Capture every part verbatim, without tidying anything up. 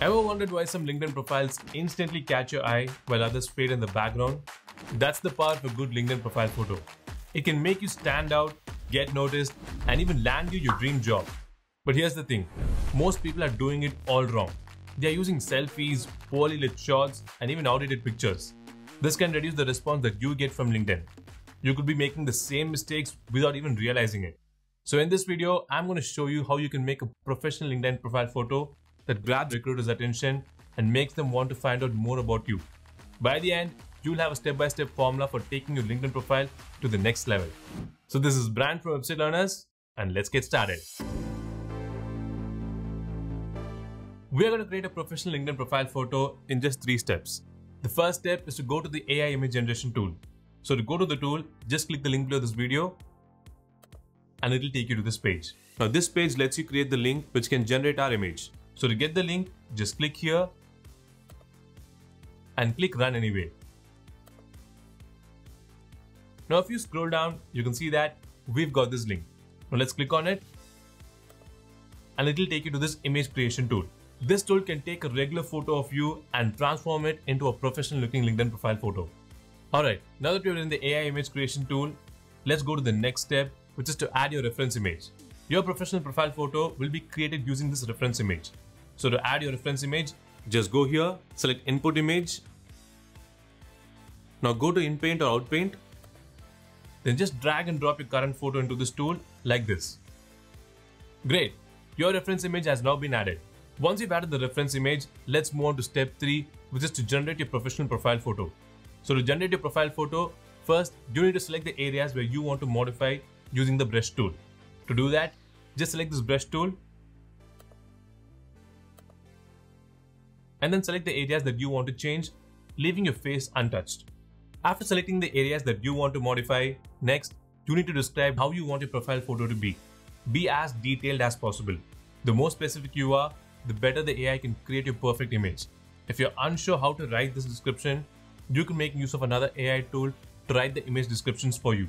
Ever wondered why some LinkedIn profiles instantly catch your eye while others fade in the background? That's the power of a good LinkedIn profile photo. It can make you stand out, get noticed, and even land you your dream job. But here's the thing, most people are doing it all wrong. They are using selfies, poorly lit shots, and even outdated pictures. This can reduce the response that you get from LinkedIn. You could be making the same mistakes without even realizing it. So in this video, I'm going to show you how you can make a professional LinkedIn profile photo that grabs recruiters' attention and makes them want to find out more about you. By the end, you'll have a step-by-step formula for taking your LinkedIn profile to the next level. So this is Brian from Website Learners, and let's get started. We're going to create a professional LinkedIn profile photo in just three steps. The first step is to go to the A I image generation tool. So to go to the tool, just click the link below this video and it'll take you to this page. Now this page lets you create the link which can generate our image. So to get the link, just click here and click run anyway. Now if you scroll down, you can see that we've got this link. Now let's click on it and it'll take you to this image creation tool. This tool can take a regular photo of you and transform it into a professional looking LinkedIn profile photo. Alright, now that you're in the A I image creation tool, let's go to the next step, which is to add your reference image. Your professional profile photo will be created using this reference image. So to add your reference image, just go here, select input image. Now go to InPaint or OutPaint. Then just drag and drop your current photo into this tool like this. Great, your reference image has now been added. Once you've added the reference image, let's move on to step three, which is to generate your professional profile photo. So to generate your profile photo, first you need to select the areas where you want to modify using the brush tool. To do that, just select this brush tool and then select the areas that you want to change, leaving your face untouched. After selecting the areas that you want to modify, next you need to describe how you want your profile photo to be. Be as detailed as possible. The more specific you are, the better the A I can create your perfect image. If you're unsure how to write this description, you can make use of another A I tool to write the image descriptions for you.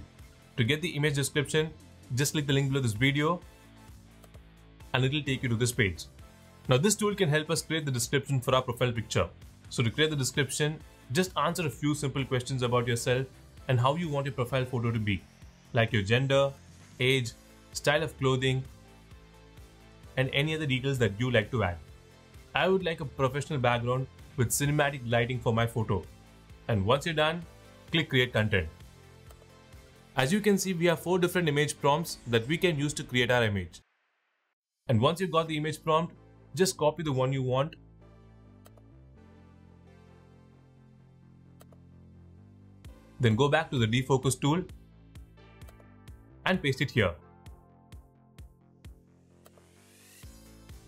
To get the image description, just click the link below this video and it'll take you to this page. Now this tool can help us create the description for our profile picture. So to create the description, just answer a few simple questions about yourself and how you want your profile photo to be, like your gender, age, style of clothing, and any other details that you like to add. I would like a professional background with cinematic lighting for my photo. And once you're done, click create content. As you can see, we have four different image prompts that we can use to create our image. And once you've got the image prompt, just copy the one you want . Then go back to the defocus tool and paste it here.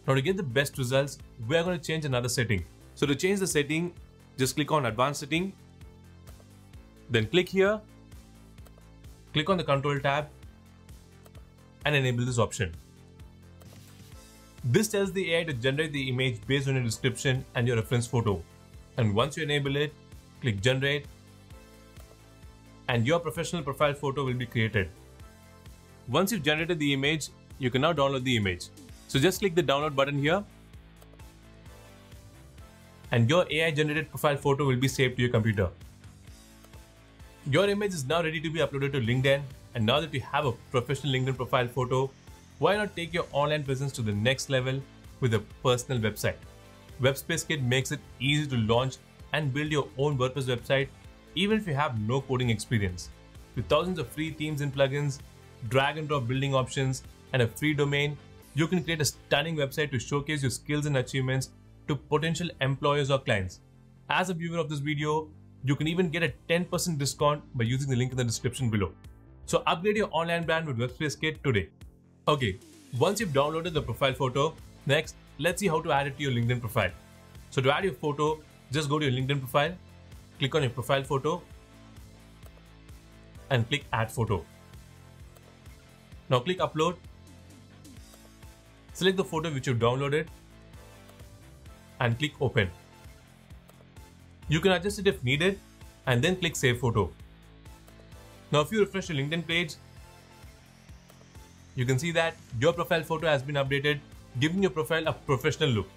Now to get the best results, we are going to change another setting. So to change the setting, just click on advanced setting, then click here, click on the control tab and enable this option. This tells the A I to generate the image based on your description and your reference photo. And once you enable it, click generate and your professional profile photo will be created. Once you've generated the image, you can now download the image. So just click the download button here and your A I generated profile photo will be saved to your computer. Your image is now ready to be uploaded to LinkedIn, and now that you have a professional LinkedIn profile photo, why not take your online presence to the next level with a personal website? WebSpaceKit makes it easy to launch and build your own WordPress website even if you have no coding experience. With thousands of free themes and plugins, drag and drop building options, and a free domain, you can create a stunning website to showcase your skills and achievements to potential employers or clients. As a viewer of this video, you can even get a ten percent discount by using the link in the description below. So upgrade your online brand with WebSpaceKit today. Okay, once you've downloaded the profile photo, next, let's see how to add it to your LinkedIn profile. So to add your photo, just go to your LinkedIn profile, click on your profile photo and click add photo. Now click upload, select the photo which you've downloaded and click open. You can adjust it if needed and then click save photo. Now if you refresh your LinkedIn page, you can see that your profile photo has been updated, giving your profile a professional look.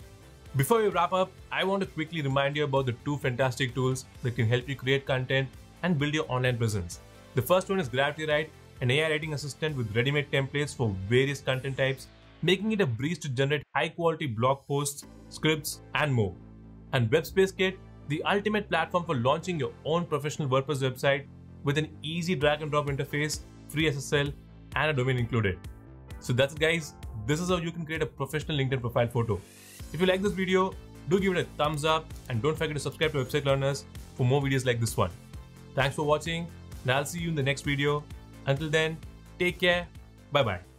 Before we wrap up, I want to quickly remind you about the two fantastic tools that can help you create content and build your online presence. The first one is GravityWrite, an A I writing assistant with ready-made templates for various content types, making it a breeze to generate high-quality blog posts, scripts, and more. And WebSpaceKit, the ultimate platform for launching your own professional WordPress website with an easy drag-and-drop interface, free S S L, and a domain included. So that's it, guys. This is how you can create a professional LinkedIn profile photo. If you like this video, do give it a thumbs up and don't forget to subscribe to Website Learners for more videos like this one. Thanks for watching, and I'll see you in the next video. Until then, take care. Bye-bye.